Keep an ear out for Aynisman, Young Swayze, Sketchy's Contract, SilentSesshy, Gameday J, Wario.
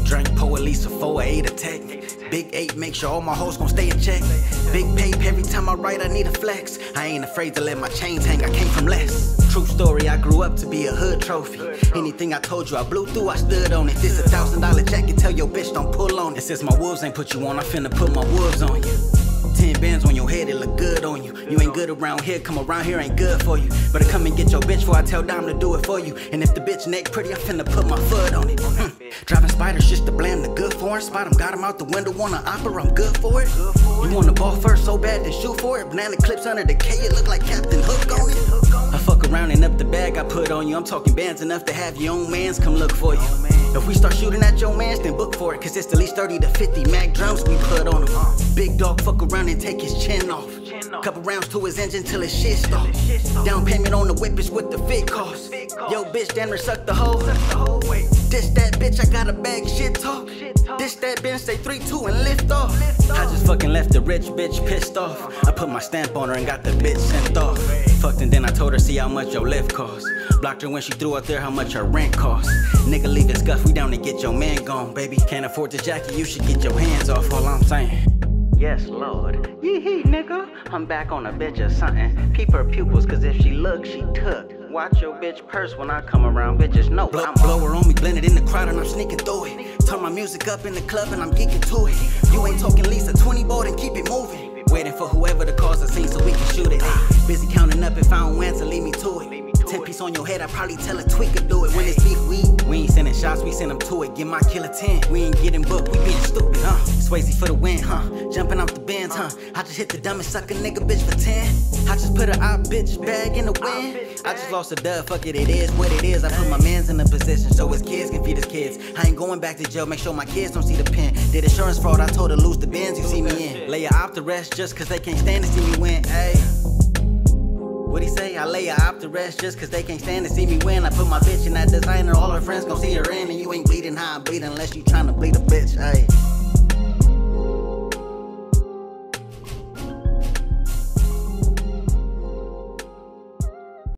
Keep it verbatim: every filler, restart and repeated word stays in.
Big drink, pour at least a four or eight attack. Big eight, make sure all my hoes gon' stay in check. Big pape, every time I write I need a flex. I ain't afraid to let my chains hang, I came from less. True story, I grew up to be a hood trophy. Anything I told you I blew through, I stood on it. This a thousand dollar jacket, tell your bitch don't pull on it. Since my wolves ain't put you on, I finna put my wolves on you. Ten bands on your head, it look good on you. You ain't good around here, come around here, ain't good for you. Better come and get your bitch before I tell Dom to do it for you. And if the bitch neck pretty, I finna put my foot on it. hm. Driving spiders just to blame the good foreign. Spot him, got him out the window on an opera, I'm good for it. You want the ball first so bad, then shoot for it. Banana clips under the K, it look like Captain Hook on it. I fuck around and up the bag I put on you. I'm talking bands enough to have your own mans come look for you. If we start shooting at your mans, then book for it. Cause it's at least thirty to fifty Mac drums we put on him. Big dog fuck around and take his chin off. Couple rounds to his engine till his shit stop. Down payment on the whip is what the fit cost. Yo bitch damn near suck the hoe. Dish that bitch, I got a bag, shit talk. Dish that bench, say three two and lift off. I just fucking left the rich bitch pissed off. I put my stamp on her and got the bitch sent off. Fucked and then I told her, see how much your lift cost. Blocked her when she threw out there how much her rent cost. Nigga leave his scuff, we down to get your man gone. Baby, can't afford this jacket, you should get your hands off, all I'm saying. Yes, Lord. Yee hee, nigga. I'm back on a bitch or something. Peep her pupils, cause if she look, she took. Watch your bitch purse when I come around, bitches know. Blow, blow her on me, blended in the crowd and I'm sneaking through it. Turn my music up in the club and I'm geeking to it. You ain't talking Lisa twenty board and keep it moving. Waiting for whoever to cause a scene so we can shoot it. Busy counting up, if I don't answer, lead me to it. Ten piece on your head, I probably tell a tweak to do it. When it's beef weed, we ain't sending shots, we send them to it. Get my killer ten, we ain't getting booked, we being stupid, huh? Swayze for the win, huh? Jumping off the bins, huh? I just hit the dumb and suck a nigga bitch for ten. I just put a op bitch bag in the wind. I just lost a dub, fuck it, it is what it is. I put my mans in a position so his kids can feed his kids. I ain't going back to jail, make sure my kids don't see the pen. Did insurance fraud, I told her lose the bins, you see me in. Lay a op to rest just cause they can't stand to see me win, ayy. What he say? I lay her op to rest just cause they can't stand to see me win. I put my bitch in that designer, all her friends gon' see her in. And you ain't bleeding how I bleed unless you tryna bleed a bitch, ayy.